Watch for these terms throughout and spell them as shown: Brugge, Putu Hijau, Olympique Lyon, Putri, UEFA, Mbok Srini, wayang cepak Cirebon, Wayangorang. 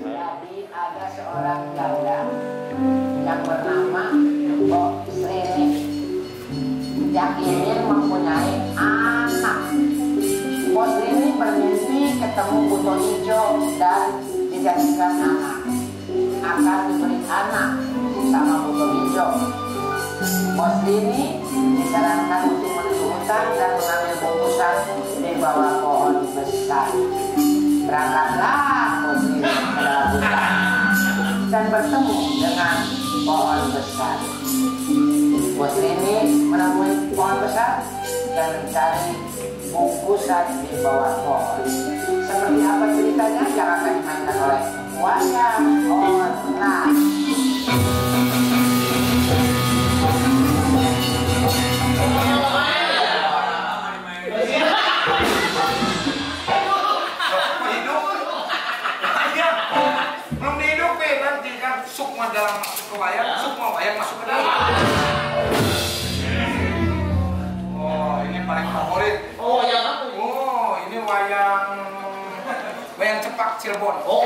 Jadi ada seorang janda yang bernama Mbok Srini yang ingin mempunyai anak. Mbok Srini bermimpi ketemu Putu Hijau dan dijadikan anak. Akan diberi anak sama Putu Hijau. Mbok Srini disarankan untuk menuju hutan dan mengambil bungkusan di bawah pohon besar. Berangkatlah dan bertemu dengan pohon besar. Bos Srini menemui pohon besar dan mencari bungkusan di bawah pohon. Seperti apa ceritanya yang akan dimainkan oleh wayang orang. Dalam masuk ke wayang, semua wayang masuk ke dalam. Oh, ini paling favorit. Oh, wayang apa? Oh, ini wayang cepak Cirebon. Oh.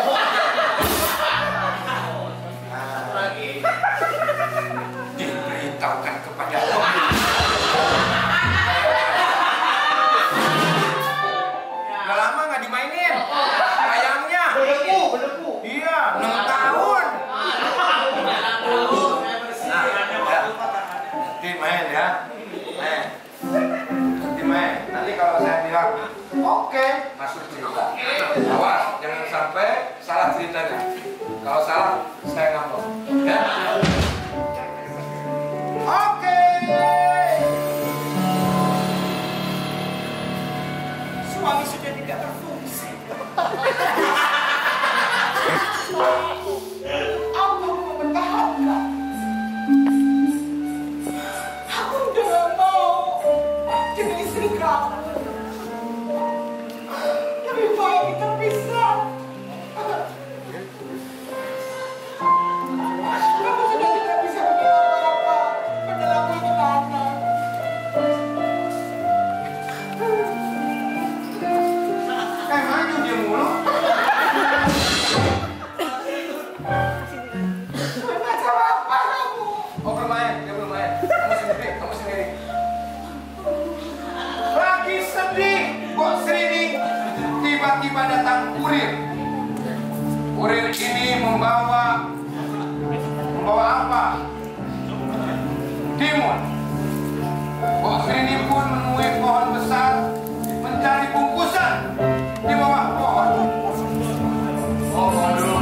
Lagi diberitahukan kepada Allah. Nggak lama nggak dimainin. Wayangnya berdebu. Iya, 6 tahun. Main ya, main. Nanti kalau saya bilang oke, masuk cerita. Awas, jangan sampai salah ceritanya. Kalau salah, saya ngambek. Ya. Oke. Suami sudah tidak berfungsi. Membawa apa? Timun. Mbok Srini pun menemui pohon besar, mencari bungkusan di bawah pohon. Oh, mohon dulu.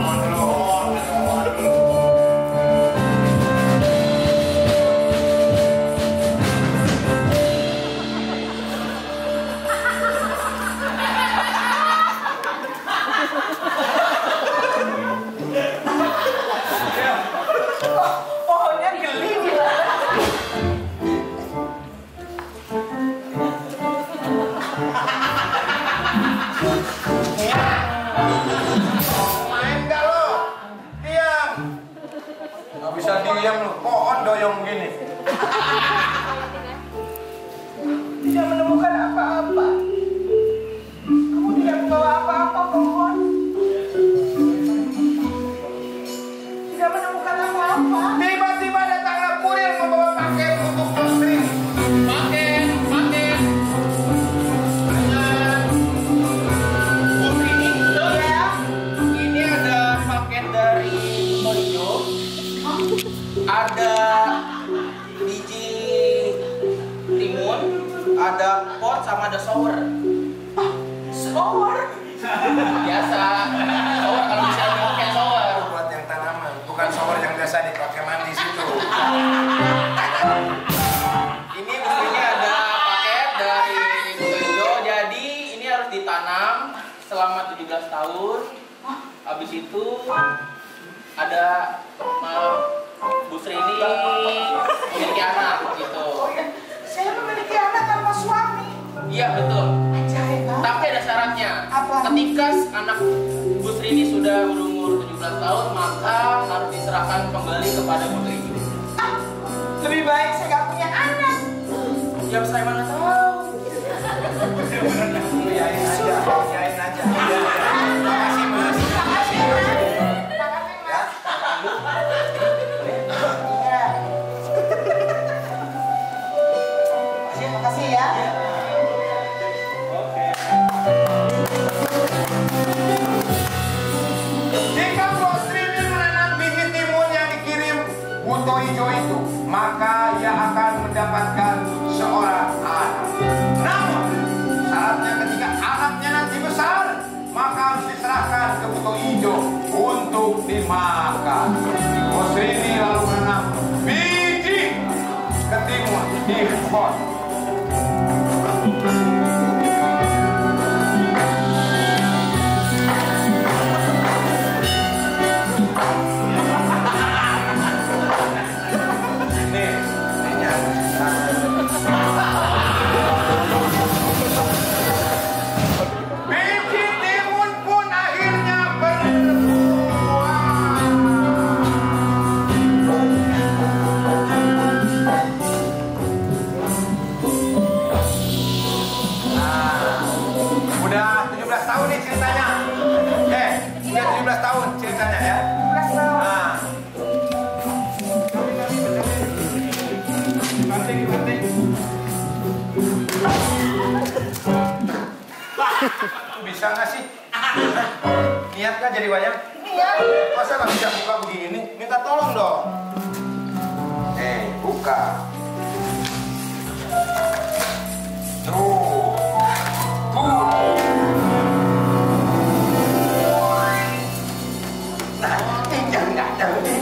Tahun Habis itu ada Bu Srini memiliki anak gitu. Saya memiliki anak tanpa suami. Iya betul. Tapi ada syaratnya. Ketika anak Bu Srini sudah berumur 17 tahun, maka harus diserahkan kembali kepada Putri. Lebih baik saya nggak punya anak. Ya saya mana tahu. Yain aja, yain aja. Terima kasih mas. Terima kasih mas. Terima kasih mas. Terima kasih ya. Oke. Jika Bos Srini menanam biji timun yang dikirim Putu Hijau itu, maka ia akan mendapatkan seorang anak. Namun syaratnya ketika anaknya nanti besar, maka harus diserahkan ke Putu Hijau untuk dimakan. Bos Srini lalu menanam biji ketimun di pot. Bisa nggak sih? Niat kan jadi wayang? Niat. Masa nggak bisa buka begini? Minta tolong dong. Buka. Tuh. Nah, tinggal nggak tahu nih.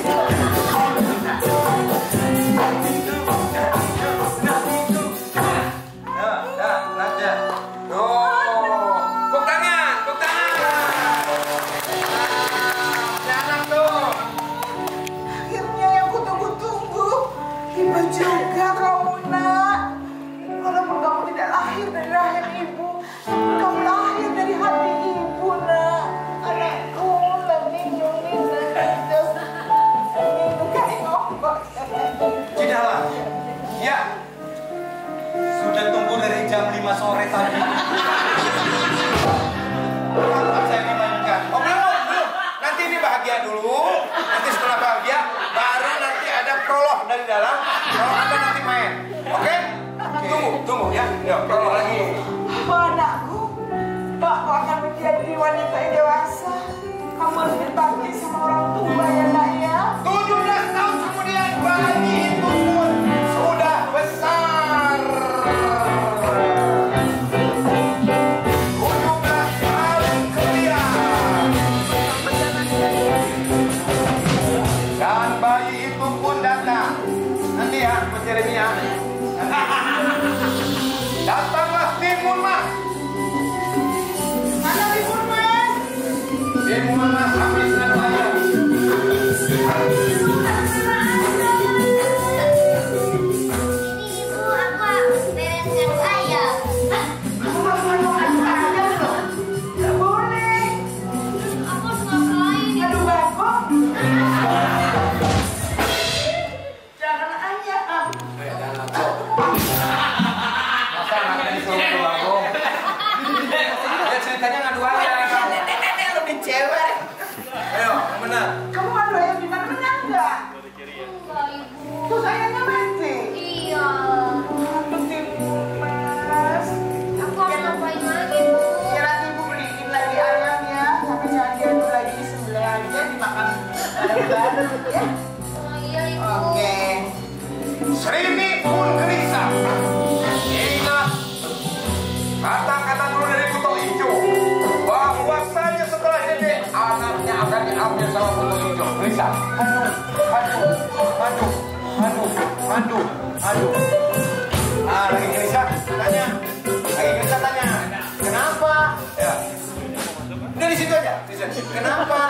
Di situ aja. Kenapa?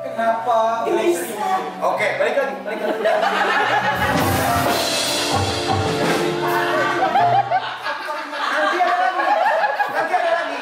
Kenapa? Oke, balik lagi. Nanti ada lagi.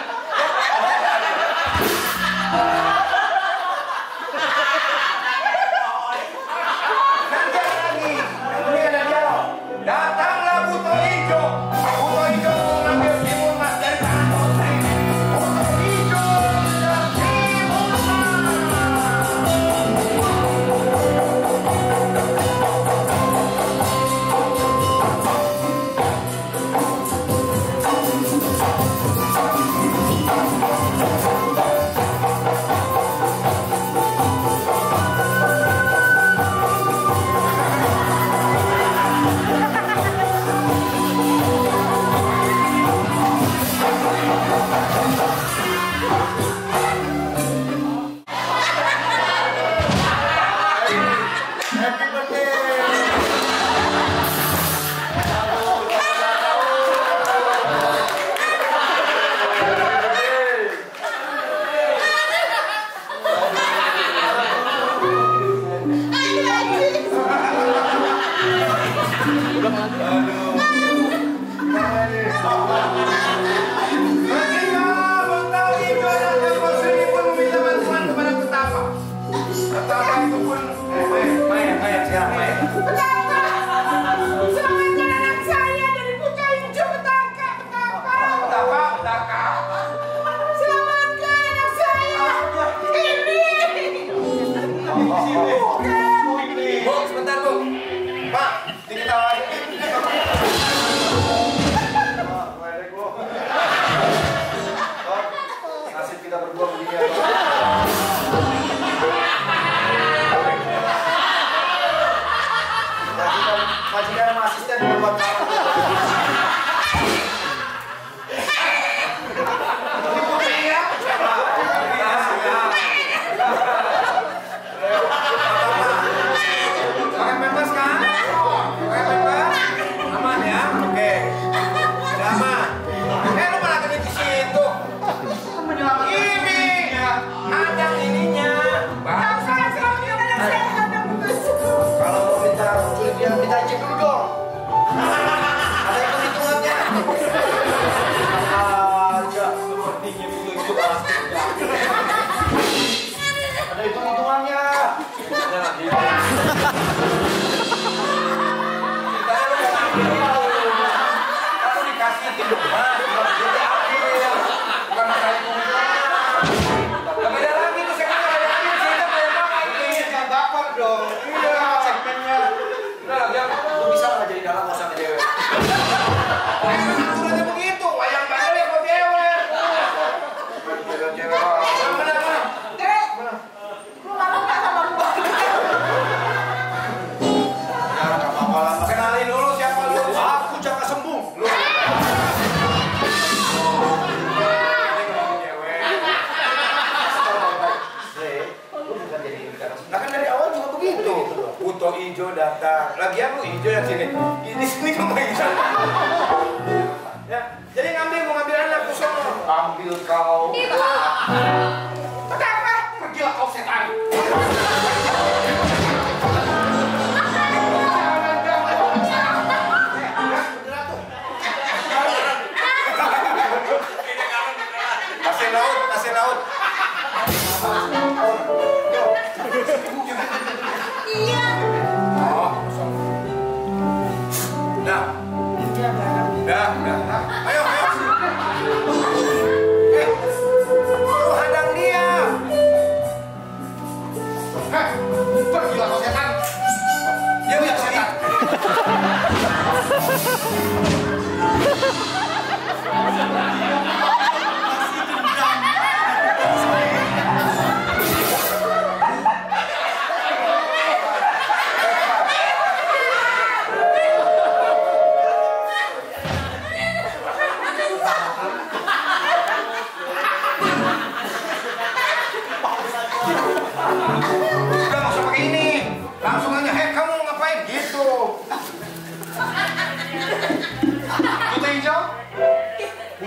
Putu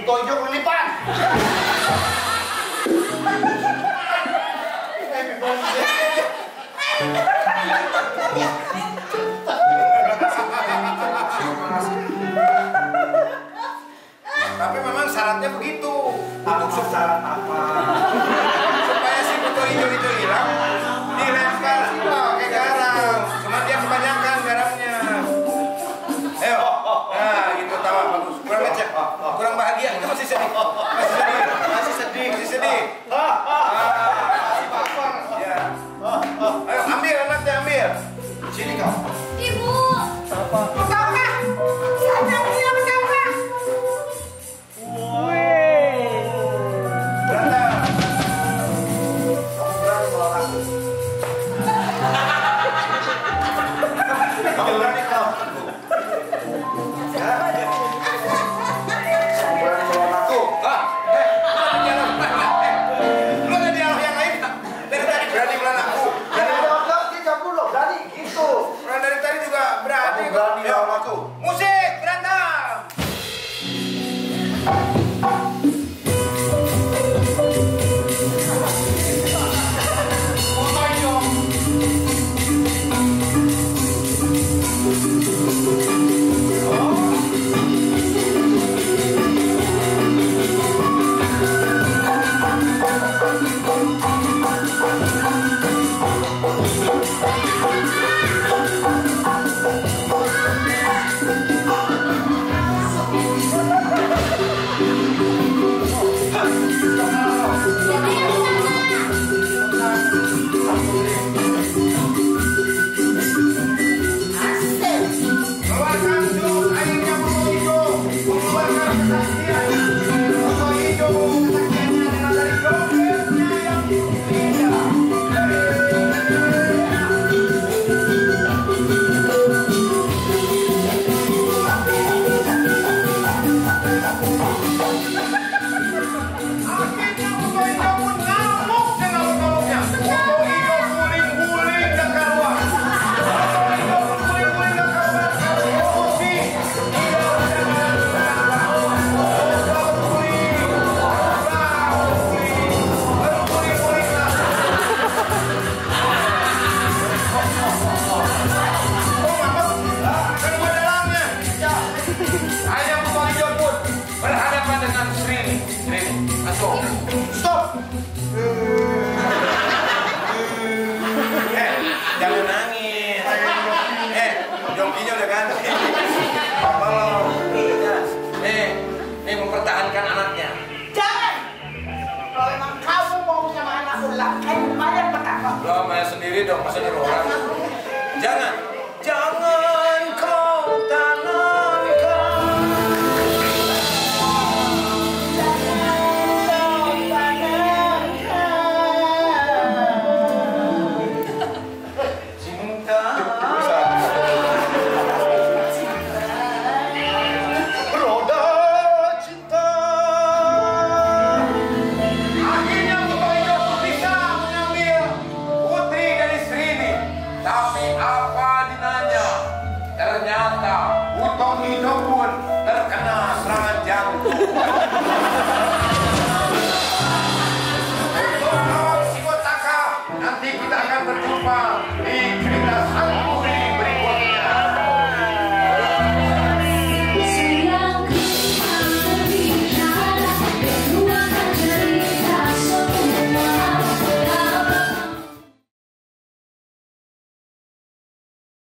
Hijau kelipan. Masih sedih. Masih baper. Ya. Ayo ambil anaknya, ambil. Sini kau. Ibu. Apa? Apa? Siapa dia? Siapa? Woi. Berantem. Berantem kalau aku. Kau berani kau. Jangan.